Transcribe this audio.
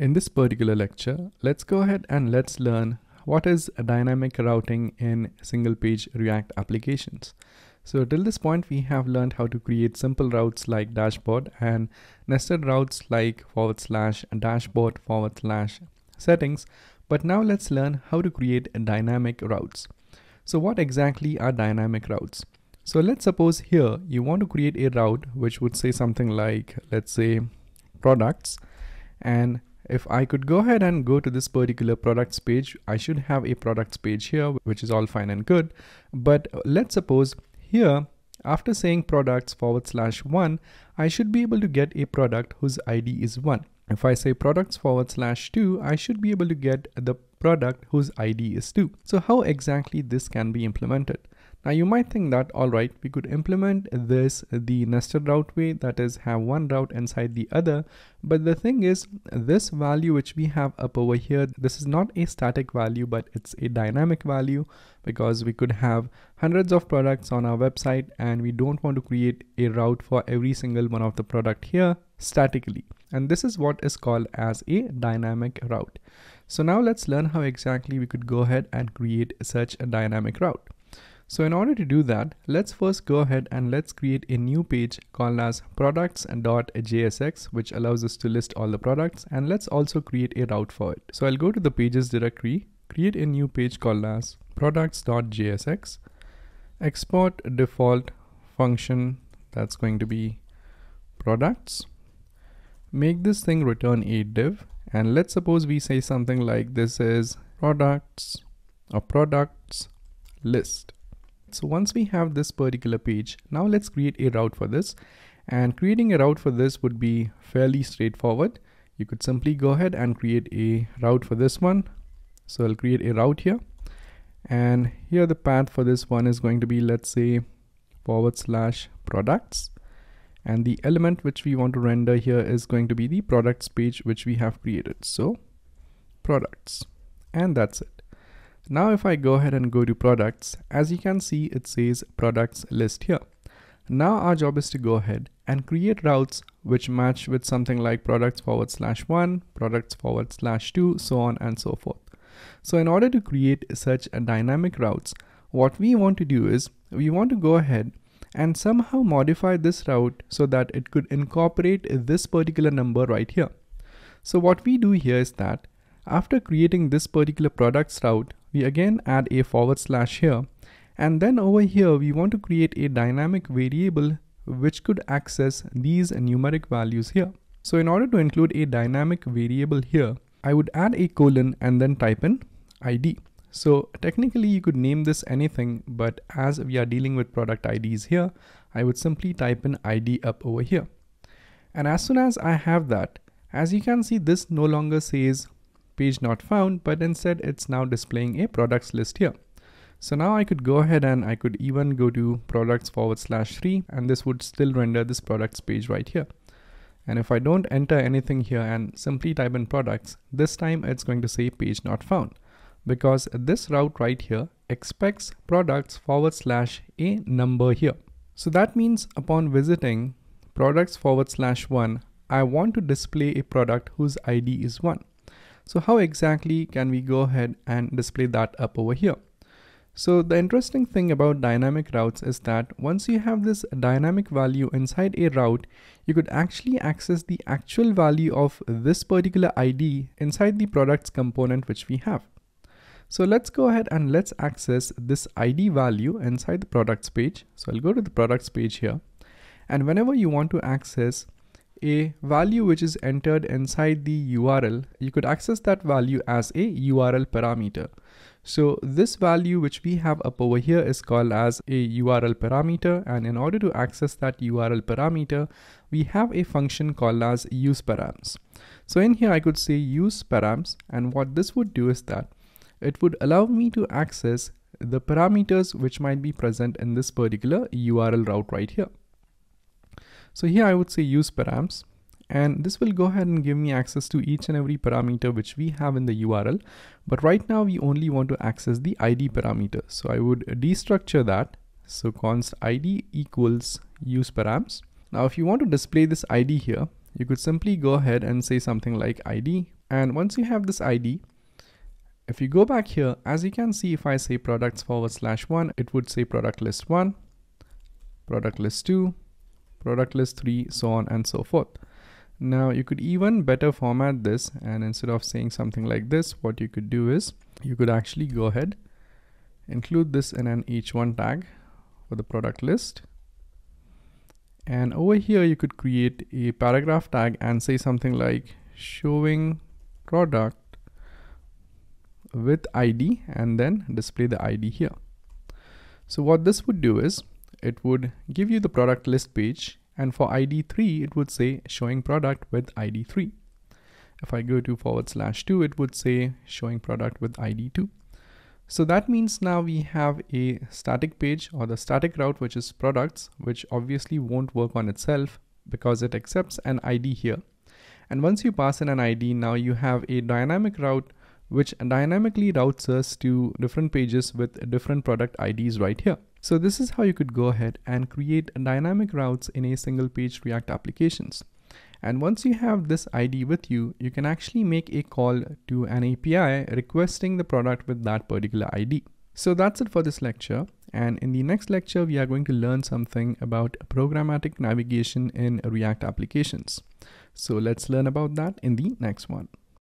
In this particular lecture, let's go ahead and let's learn what is dynamic routing in single page React applications. So till this point, we have learned how to create simple routes like dashboard and nested routes like /dashboard/settings. But now let's learn how to create dynamic routes. So what exactly are dynamic routes? So let's suppose here you want to create a route which would say something like, let's say, products. And if I could go ahead and go to this particular products page, I should have a products page here, which is all fine and good. But let's suppose here, after saying products/1, I should be able to get a product whose ID is 1. If I say products/2, I should be able to get the product whose ID is 2. So how exactly this can be implemented? Now you might think that, all right, we could implement this the nested route way, that is have one route inside the other. But the thing is, this value which we have up over here, this is not a static value, but it's a dynamic value, because we could have hundreds of products on our website and we don't want to create a route for every single one of the product here statically. And this is what is called as a dynamic route. So now let's learn how exactly we could go ahead and create such a dynamic route. So in order to do that, let's first go ahead and let's create a new page called as products.jsx, which allows us to list all the products, and let's also create a route for it. So I'll go to the pages directory, create a new page called as products.jsx, export default function that's going to be products, make this thing return a div, and let's suppose we say something like this is products or products list. So once we have this particular page, now let's create a route for this, and creating a route for this would be fairly straightforward. You could simply go ahead and create a route for this one. So I'll create a route here, and here the path for this one is going to be, let's say, /products, and the element which we want to render here is going to be the products page which we have created. So products, and that's it. Now if I go ahead and go to products, as you can see, it says products list here. Now our job is to go ahead and create routes which match with something like products/1, products/2, so on and so forth. So in order to create such a dynamic routes, what we want to do is we want to go ahead and somehow modify this route so that it could incorporate this particular number right here. So what we do here is that after creating this particular products route, we again add a / here, and then over here we want to create a dynamic variable which could access these numeric values here. So in order to include a dynamic variable here, I would add a colon and then type in ID. So technically you could name this anything, but as we are dealing with product IDs here, I would simply type in ID up over here. And as soon as I have that, as you can see, this no longer says page not found, but instead it's now displaying a products list here. So now I could go ahead and I could even go to products/3, and this would still render this products page right here. And if I don't enter anything here and simply type in products, this time it's going to say page not found, because this route right here expects products/ a number here. So that means upon visiting products/1, I want to display a product whose ID is 1. So how exactly can we go ahead and display that up over here? So the interesting thing about dynamic routes is that once you have this dynamic value inside a route, you could actually access the actual value of this particular ID inside the products component which we have. So let's go ahead and let's access this ID value inside the products page. So I'll go to the products page here, and whenever you want to access a value which is entered inside the URL, you could access that value as a URL parameter. So this value which we have up over here is called as a URL parameter, and in order to access that URL parameter, we have a function called as useParams. So in here I could say useParams, and what this would do is that it would allow me to access the parameters which might be present in this particular URL route right here. So here I would say useParams, and this will go ahead and give me access to each and every parameter which we have in the URL. But right now we only want to access the ID parameter. So I would destructure that. So const ID equals useParams. Now if you want to display this ID here, you could simply go ahead and say something like ID And once you have this ID, if you go back here, as you can see, if I say products /1, it would say product list 1, product list 2, product list 3, so on and so forth. Now you could even better format this, and instead of saying something like this, what you could do is you could actually go ahead, include this in an h1 tag for the product list. And over here, you could create a paragraph tag and say something like showing product with ID, and then display the ID here. So what this would do is it would give you the product list page. And for ID 3, it would say showing product with ID 3. If I go to /2, it would say showing product with ID 2. So that means now we have a static page, or the static route, which is products, which obviously won't work on itself because it accepts an ID here. And once you pass in an ID, now you have a dynamic route, which dynamically routes us to different pages with different product IDs right here. So this is how you could go ahead and create dynamic routes in a single page React applications. And once you have this ID with you, you can actually make a call to an API requesting the product with that particular ID. So that's it for this lecture. And in the next lecture, we are going to learn something about programmatic navigation in React applications. So let's learn about that in the next one.